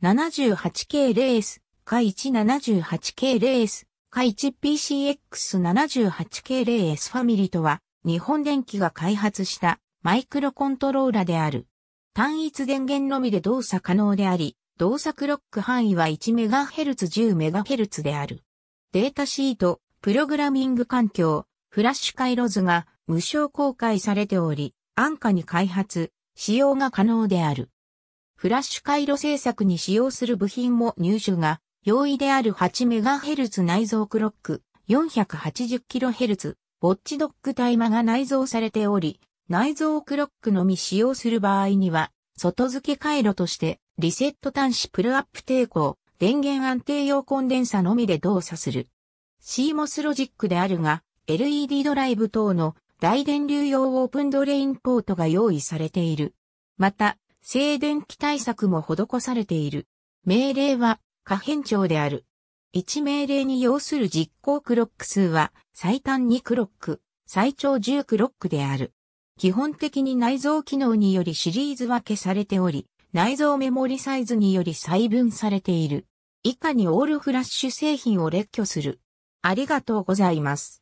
78K0S/KA1+78K0S/PCX78K0S ファミリーとは、日本電機が開発したマイクロコントローラである。単一電源のみで動作可能であり、動作クロック範囲は 1MHz〜10MHz である。データシート、プログラミング環境、フラッシュ回路図が無償公開されており、安価に開発、使用が可能である。フラッシュ回路製作に使用する部品も入手が容易である 8MHz 内蔵クロック、480kHz、ウォッチドックタイマが内蔵されており、内蔵クロックのみ使用する場合には、外付け回路として、リセット端子プルアップ抵抗、電源安定用コンデンサのみで動作する。CMOS ロジックであるが、LED ドライブ等の大電流用オープンドレインポートが用意されている。また、静電気対策も施されている。命令は可変調である。1命令に要する実行クロック数は最短2クロック、最長10クロックである。基本的に内蔵機能によりシリーズ分けされており、内蔵メモリサイズにより細分されている。以下にオールフラッシュ製品を列挙する。ありがとうございます。